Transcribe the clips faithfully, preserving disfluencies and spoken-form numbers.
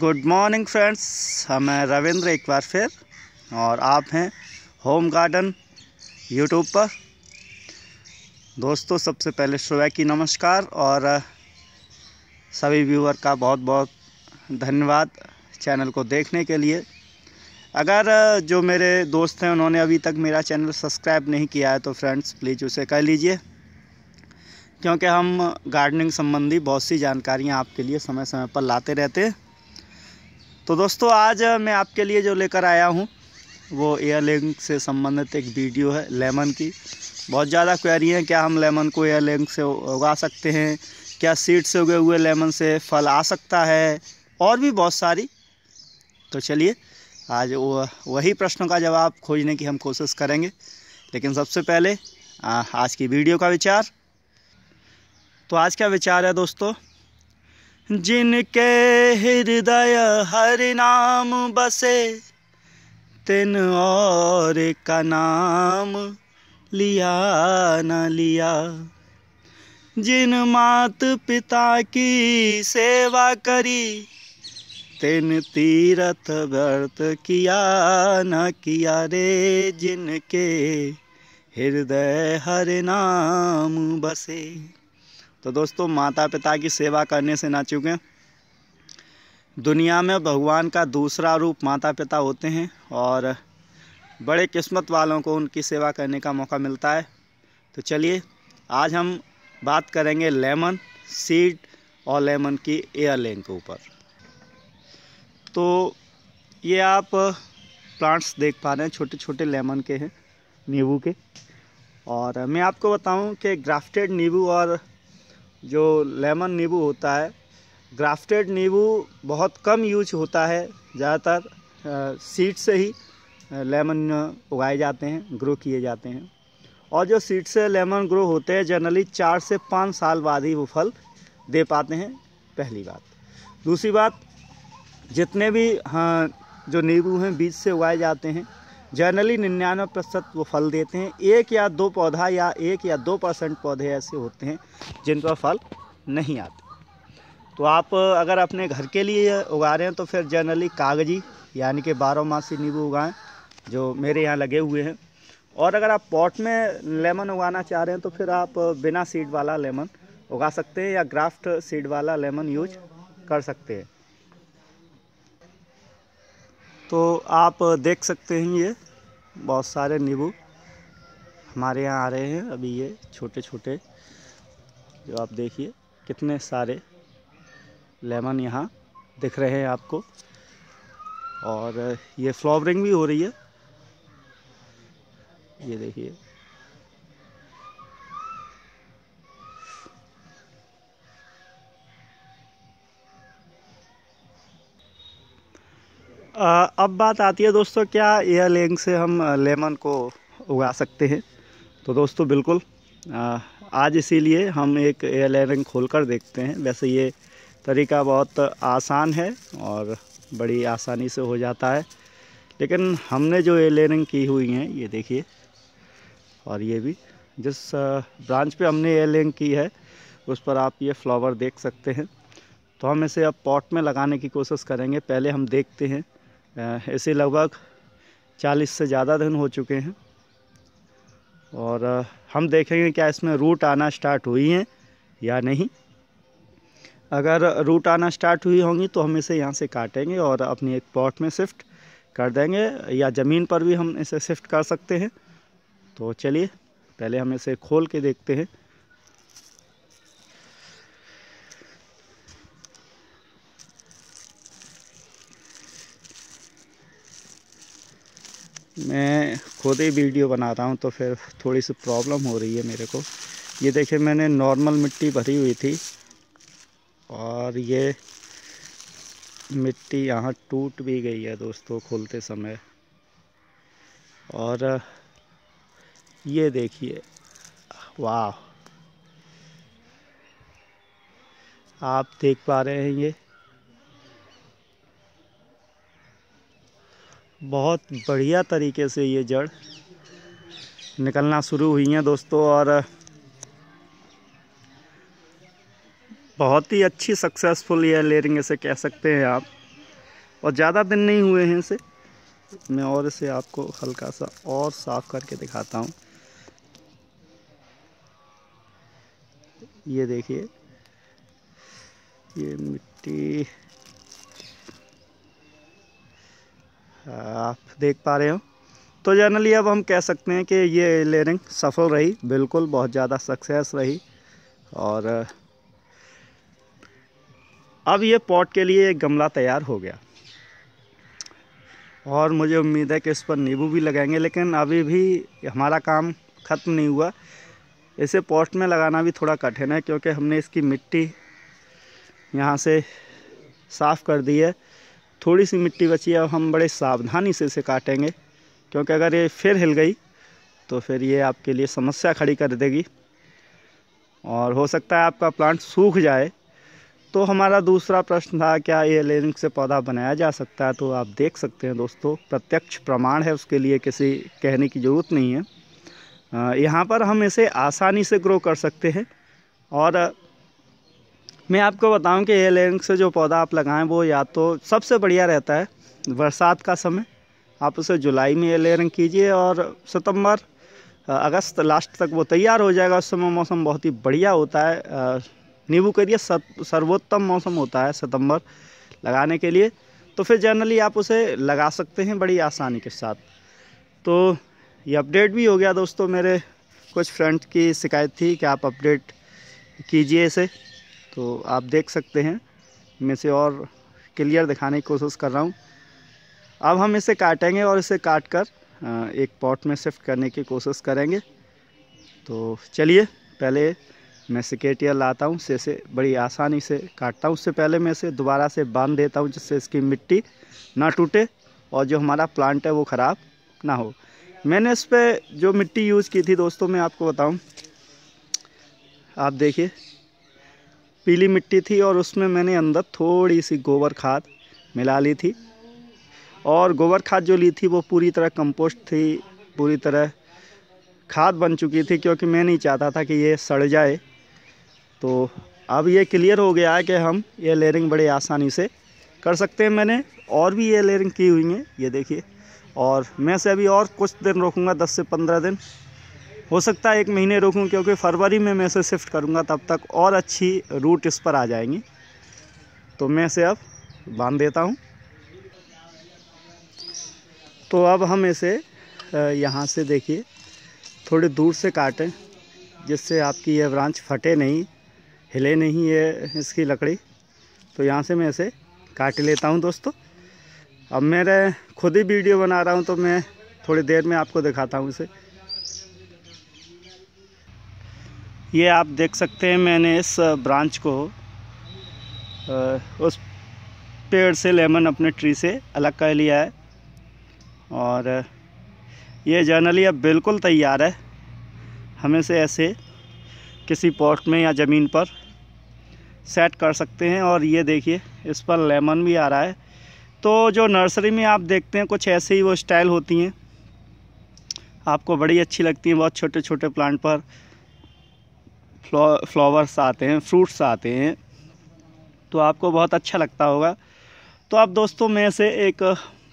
Good morning friends, हम हैं रविंद्र एक बार फिर और आप हैं होम गार्डन यूट्यूब पर। दोस्तों, सबसे पहले सुबह की नमस्कार और सभी व्यूअर का बहुत बहुत धन्यवाद चैनल को देखने के लिए। अगर जो मेरे दोस्त हैं उन्होंने अभी तक मेरा चैनल सब्सक्राइब नहीं किया है तो फ्रेंड्स प्लीज़ उसे कर लीजिए, क्योंकि हम गार्डनिंग संबंधी बहुत सी जानकारियाँ आपके लिए समय समय पर लाते रहते हैं। तो दोस्तों, आज मैं आपके लिए जो लेकर आया हूँ वो एयरलिंग से संबंधित एक वीडियो है, लेमन की। बहुत ज़्यादा क्वेरी है, क्या हम लेमन को एयरलिंग से उगा सकते हैं, क्या सीड से उगे हुए लेमन से फल आ सकता है, और भी बहुत सारी। तो चलिए आज वही प्रश्नों का जवाब खोजने की हम कोशिश करेंगे। लेकिन सबसे पहले आज की वीडियो का विचार, तो आज का विचार है दोस्तों, जिनके हृदय हरि नाम बसे तिन और का नाम लिया न लिया। जिन मात पिता की सेवा करी तिन तीर्थ व्रत किया न किया रे। जिनके हृदय हरि नाम बसे। तो दोस्तों, माता पिता की सेवा करने से ना चूकें। दुनिया में भगवान का दूसरा रूप माता पिता होते हैं और बड़े किस्मत वालों को उनकी सेवा करने का मौका मिलता है। तो चलिए आज हम बात करेंगे लेमन सीड और लेमन की एयरलिंग के ऊपर। तो ये आप प्लांट्स देख पा रहे हैं, छोटे छोटे लेमन के हैं, नींबू के। और मैं आपको बताऊं कि ग्राफ्टेड नींबू और जो लेमन नींबू होता है, ग्राफ्टेड नींबू बहुत कम यूज होता है। ज़्यादातर सीड से ही लेमन उगाए जाते हैं, ग्रो किए जाते हैं। और जो सीड से लेमन ग्रो होते हैं जनरली चार से पाँच साल बाद ही वो फल दे पाते हैं, पहली बात। दूसरी बात, जितने भी हाँ जो नींबू हैं बीज से उगाए जाते हैं जनरली निन्यानवे प्रतिशत वो फल देते हैं। एक या दो पौधा या एक या दो परसेंट पौधे ऐसे होते हैं जिन पर फल नहीं आते। तो आप अगर अपने घर के लिए उगा रहे हैं तो फिर जनरली कागजी यानी कि बारहमासी नींबू उगाएं, जो मेरे यहाँ लगे हुए हैं। और अगर आप पॉट में लेमन उगाना चाह रहे हैं तो फिर आप बिना सीड वाला लेमन उगा सकते हैं या ग्राफ्ट सीड वाला लेमन यूज कर सकते हैं। तो आप देख सकते हैं ये बहुत सारे नींबू हमारे यहाँ आ रहे हैं। अभी ये छोटे छोटे जो आप देखिए कितने सारे लेमन यहाँ दिख रहे हैं आपको। और ये फ्लावरिंग भी हो रही है, ये देखिए। अब बात आती है दोस्तों, क्या एयरलिंग से हम लेमन को उगा सकते हैं। तो दोस्तों बिल्कुल, आज इसीलिए हम एक एयरलिंग खोलकर देखते हैं। वैसे ये तरीका बहुत आसान है और बड़ी आसानी से हो जाता है, लेकिन हमने जो एयरलिंग की हुई हैं ये देखिए, और ये भी जिस ब्रांच पे हमने एयरलिंग की है उस पर आप ये फ्लावर देख सकते हैं। तो हम इसे अब पॉट में लगाने की कोशिश करेंगे। पहले हम देखते हैं, ऐसे लगभग चालीस से ज़्यादा दिन हो चुके हैं और हम देखेंगे क्या इसमें रूट आना स्टार्ट हुई हैं या नहीं। अगर रूट आना स्टार्ट हुई होंगी तो हम इसे यहाँ से काटेंगे और अपनी एक पॉट में शिफ्ट कर देंगे, या ज़मीन पर भी हम इसे शिफ्ट कर सकते हैं। तो चलिए पहले हम इसे खोल के देखते हैं। मैं खुद ही वीडियो बना रहा हूँ तो फिर थोड़ी सी प्रॉब्लम हो रही है मेरे को। ये देखिए, मैंने नॉर्मल मिट्टी भरी हुई थी और ये मिट्टी यहाँ टूट भी गई है दोस्तों खोलते समय। और ये देखिए, वाह, आप देख पा रहे हैं ये बहुत बढ़िया तरीके से ये जड़ निकलना शुरू हुई हैं दोस्तों। और बहुत ही अच्छी सक्सेसफुल एयरलिंग इसे कह सकते हैं आप। और ज़्यादा दिन नहीं हुए हैं इसे। मैं और इसे आपको हल्का सा और साफ करके दिखाता हूँ। ये देखिए, ये मिट्टी आप देख पा रहे हो। तो जनरली अब हम कह सकते हैं कि ये लेयरिंग सफल रही, बिल्कुल बहुत ज़्यादा सक्सेस रही। और अब ये पॉट के लिए एक गमला तैयार हो गया और मुझे उम्मीद है कि इस पर नींबू भी लगाएंगे। लेकिन अभी भी हमारा काम ख़त्म नहीं हुआ। इसे पॉट में लगाना भी थोड़ा कठिन है क्योंकि हमने इसकी मिट्टी यहाँ से साफ़ कर दी है, थोड़ी सी मिट्टी बची है। अब हम बड़े सावधानी से इसे काटेंगे क्योंकि अगर ये फिर हिल गई तो फिर ये आपके लिए समस्या खड़ी कर देगी और हो सकता है आपका प्लांट सूख जाए। तो हमारा दूसरा प्रश्न था, क्या ये लेयरिंग से पौधा बनाया जा सकता है? तो आप देख सकते हैं दोस्तों, प्रत्यक्ष प्रमाण है, उसके लिए किसी कहने की ज़रूरत नहीं है। यहाँ पर हम इसे आसानी से ग्रो कर सकते हैं। और मैं आपको बताऊं कि ये लेयरिंग से जो पौधा आप लगाएं वो या तो सबसे बढ़िया रहता है बरसात का समय, आप उसे जुलाई में ये लेयरिंग कीजिए और सितंबर अगस्त लास्ट तक वो तैयार हो जाएगा। उस समय मौसम बहुत ही बढ़िया होता है, नींबू के लिए सर्वोत्तम मौसम होता है सितंबर लगाने के लिए। तो फिर जनरली आप उसे लगा सकते हैं बड़ी आसानी के साथ। तो ये अपडेट भी हो गया दोस्तों, मेरे कुछ फ्रेंड की शिकायत थी कि आप अपडेट कीजिए इसे। तो आप देख सकते हैं, मैं इसे और क्लियर दिखाने की कोशिश कर रहा हूँ। अब हम इसे काटेंगे और इसे काटकर एक पॉट में शिफ्ट करने की कोशिश करेंगे। तो चलिए, पहले मैं सिकेटिया लाता हूँ, इसे से बड़ी आसानी से काटता हूँ। उससे पहले मैं इसे दोबारा से बांध देता हूँ जिससे इसकी मिट्टी ना टूटे और जो हमारा प्लांट है वो ख़राब ना हो। मैंने इस पर जो मिट्टी यूज़ की थी दोस्तों, मैं आपको बताऊँ, आप देखिए पीली मिट्टी थी और उसमें मैंने अंदर थोड़ी सी गोबर खाद मिला ली थी। और गोबर खाद जो ली थी वो पूरी तरह कंपोस्ट थी, पूरी तरह खाद बन चुकी थी क्योंकि मैं नहीं चाहता था कि ये सड़ जाए। तो अब ये क्लियर हो गया है कि हम ये लेयरिंग बड़े आसानी से कर सकते हैं। मैंने और भी ये लेयरिंग की हुई है, ये देखिए। और मैं से अभी और कुछ दिन रोकूँगा, दस से पंद्रह दिन, हो सकता है एक महीने रोकूं क्योंकि फरवरी में मैं इसे शिफ्ट करूंगा, तब तक और अच्छी रूट इस पर आ जाएंगी। तो मैं इसे अब बांध देता हूं। तो अब हम इसे यहां से देखिए थोड़ी दूर से काटें जिससे आपकी ये ब्रांच फटे नहीं, हिले नहीं ये इसकी लकड़ी। तो यहां से मैं इसे काट लेता हूं दोस्तों। अब मेरे खुद ही वीडियो बना रहा हूं तो मैं थोड़ी देर में आपको दिखाता हूं इसे। ये आप देख सकते हैं, मैंने इस ब्रांच को उस पेड़ से, लेमन अपने ट्री से अलग कर लिया है और ये जनरली अब बिल्कुल तैयार है। हम इसे ऐसे किसी पॉट में या ज़मीन पर सेट कर सकते हैं। और ये देखिए, इस पर लेमन भी आ रहा है। तो जो नर्सरी में आप देखते हैं कुछ ऐसे ही वो स्टाइल होती हैं, आपको बड़ी अच्छी लगती हैं। बहुत छोटे छोटे प्लांट पर फ्लावर्स आते हैं, फ्रूट्स आते हैं, तो आपको बहुत अच्छा लगता होगा। तो अब दोस्तों मैं इसे एक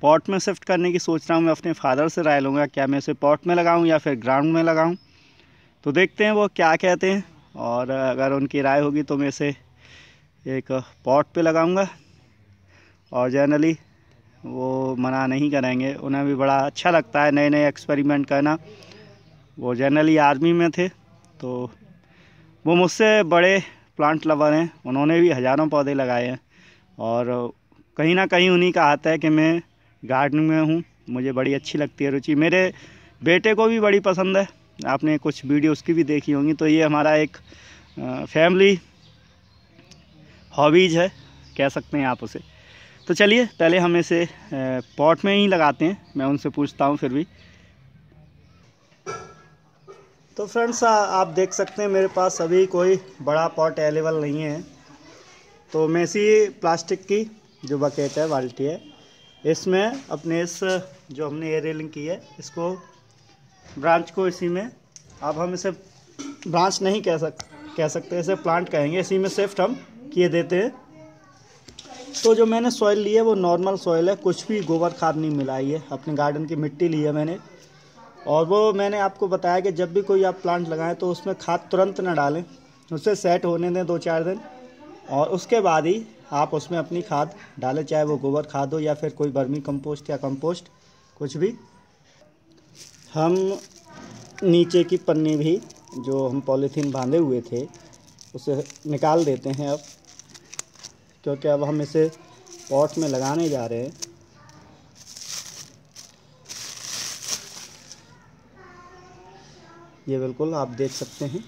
पॉट में शिफ्ट करने की सोच रहा हूँ। मैं अपने फादर से राय लूँगा क्या मैं इसे पॉट में लगाऊँ या फिर ग्राउंड में लगाऊँ। तो देखते हैं वो क्या कहते हैं, और अगर उनकी राय होगी तो मैं इसे एक पॉट पे लगाऊँगा। और जनरली वो मना नहीं करेंगे, उन्हें भी बड़ा अच्छा लगता है नए नए एक्सपेरिमेंट करना। वो जनरली आर्मी में थे तो वो मुझसे बड़े प्लांट लवर हैं, उन्होंने भी हज़ारों पौधे लगाए हैं। और कहीं ना कहीं उन्हीं का आता है कि मैं गार्डनिंग में हूँ, मुझे बड़ी अच्छी लगती है रुचि। मेरे बेटे को भी बड़ी पसंद है, आपने कुछ वीडियो उसकी भी देखी होंगी। तो ये हमारा एक फैमिली हॉबीज़ है, कह सकते हैं आप उसे। तो चलिए, पहले हम इसे पॉट में ही लगाते हैं, मैं उनसे पूछता हूँ फिर भी। तो फ्रेंड्स, आप देख सकते हैं मेरे पास अभी कोई बड़ा पॉट अवेलेबल नहीं है, तो मैं इसी प्लास्टिक की जो बकेट है, बाल्टी है, इसमें अपने इस जो हमने ये रेलिंग की है इसको, ब्रांच को इसी में, अब हम इसे ब्रांच नहीं कह सक कह सकते, इसे प्लांट कहेंगे, इसी में शिफ्ट हम किए देते हैं। तो जो मैंने सॉइल ली है वो नॉर्मल सॉइल है, कुछ भी गोबर खाद नहीं मिलाई है, अपने गार्डन की मिट्टी ली है मैंने। और वो मैंने आपको बताया कि जब भी कोई आप प्लांट लगाएं तो उसमें खाद तुरंत ना डालें, उससे सेट होने दें दो चार दिन और उसके बाद ही आप उसमें अपनी खाद डालें, चाहे वो गोबर खाद हो या फिर कोई वर्मी कंपोस्ट या कंपोस्ट कुछ भी। हम नीचे की पन्नी भी जो हम पॉलीथीन बांधे हुए थे उसे निकाल देते हैं अब, क्योंकि अब हम इसे पॉट में लगाने जा रहे हैं। ये बिल्कुल आप देख सकते हैं।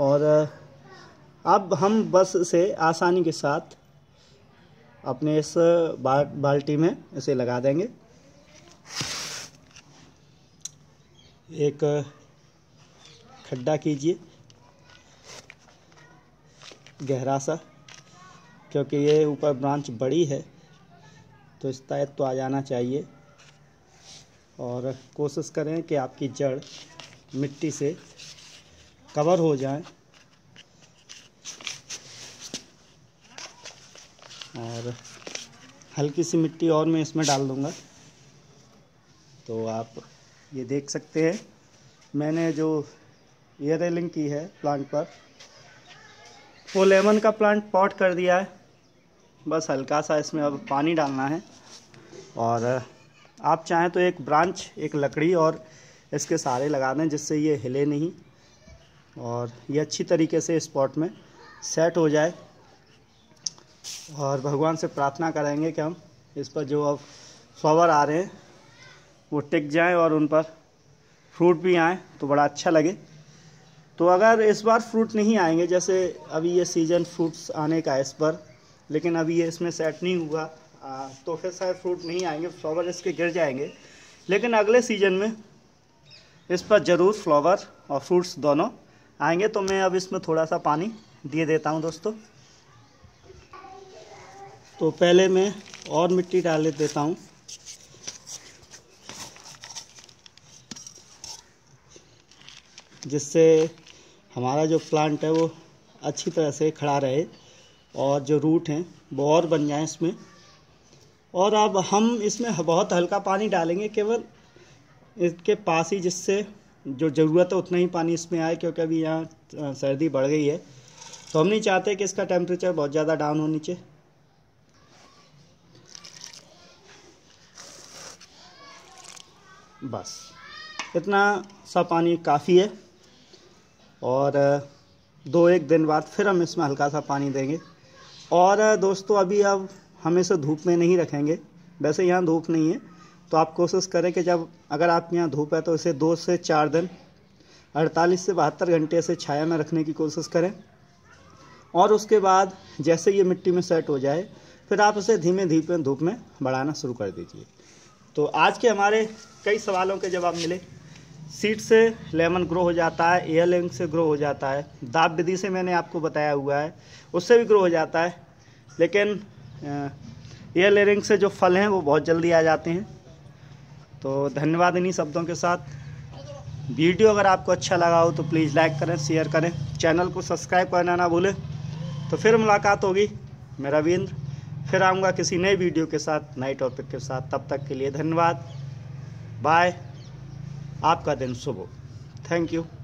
और अब हम बस इसे आसानी के साथ अपने इस बाल्टी में इसे लगा देंगे। एक खड्डा कीजिए गहरा सा, क्योंकि ये ऊपर ब्रांच बड़ी है तो इस तहत तो आ जाना चाहिए। और कोशिश करें कि आपकी जड़ मिट्टी से कवर हो जाए। और हल्की सी मिट्टी और मैं इसमें डाल दूँगा, तो आप ये देख सकते हैं मैंने जो एयर रेलिंग की है प्लांट पर, वो लेमन का प्लांट पॉट कर दिया है। बस हल्का सा इसमें अब पानी डालना है। और आप चाहें तो एक ब्रांच, एक लकड़ी और इसके सहारे लगा दें जिससे ये हिले नहीं और ये अच्छी तरीके से स्पॉट में सेट हो जाए। और भगवान से प्रार्थना करेंगे कि हम इस पर जो अब फ्लावर आ रहे हैं वो टिक जाएं और उन पर फ्रूट भी आए तो बड़ा अच्छा लगे। तो अगर इस बार फ्रूट नहीं आएंगे, जैसे अभी ये सीज़न फ्रूट्स आने का है इस पर, लेकिन अभी ये इसमें सेट नहीं हुआ आ, तो फिर शायद फ्रूट नहीं आएंगे, फ्लावर इसके गिर जाएंगे। लेकिन अगले सीज़न में इस पर ज़रूर फ्लावर और फ्रूट्स दोनों आएंगे। तो मैं अब इसमें थोड़ा सा पानी दे देता हूँ दोस्तों। तो पहले मैं और मिट्टी डाल देता हूँ। जिससे हमारा जो प्लांट है वो अच्छी तरह से खड़ा रहे और जो रूट हैं वो और बन जाए इसमें। और अब हम इसमें बहुत हल्का पानी डालेंगे, केवल इसके पास ही, जिससे जो ज़रूरत है उतना ही पानी इसमें आए, क्योंकि अभी यहाँ सर्दी बढ़ गई है तो हम नहीं चाहते कि इसका टेम्परेचर बहुत ज़्यादा डाउन हो नीचे। बस इतना सा पानी काफ़ी है। और दो एक दिन बाद फिर हम इसमें हल्का सा पानी देंगे। और दोस्तों अभी अब हम इसे धूप में नहीं रखेंगे, वैसे यहाँ धूप नहीं है तो आप कोशिश करें कि जब अगर आपके यहाँ धूप है तो इसे दो से चार दिन अड़तालीस से बहत्तर घंटे से छाया में रखने की कोशिश करें। और उसके बाद जैसे ये मिट्टी में सेट हो जाए फिर आप इसे धीमे धीमे धूप में बढ़ाना शुरू कर दीजिए। तो आज के हमारे कई सवालों के जवाब मिले। सीड से लेमन ग्रो हो जाता है, एयर रेलिंग से ग्रो हो जाता है, दाब विधि से मैंने आपको बताया हुआ है उससे भी ग्रो हो जाता है, लेकिन एयर रेलिंग से जो फल हैं वो बहुत जल्दी आ जाते हैं। तो धन्यवाद। इन्हीं शब्दों के साथ वीडियो अगर आपको अच्छा लगा हो तो प्लीज़ लाइक करें, शेयर करें, चैनल को सब्सक्राइब करना ना भूलें। तो फिर मुलाकात होगी। मैं रविंद्र फिर आऊँगा किसी नए वीडियो के साथ, नए टॉपिक के साथ। तब तक के लिए धन्यवाद, बाय, आपका दिन शुभ हो, थैंक यू।